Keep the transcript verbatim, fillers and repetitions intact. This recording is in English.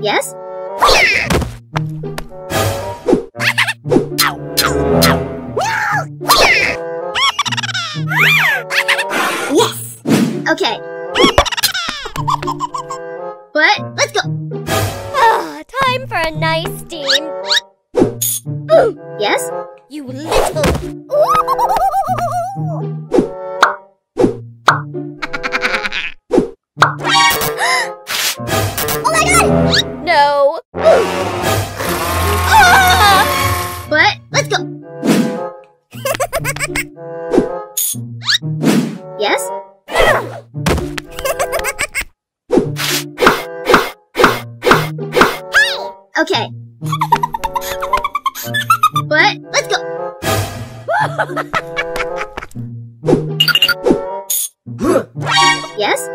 Yes? Yes! Okay. But, let's go! Oh, time for a nice steam. Ooh, yes? You little... Oh my god! No! Ah! But, let's go! Yes? Okay. But, let's go! Yes?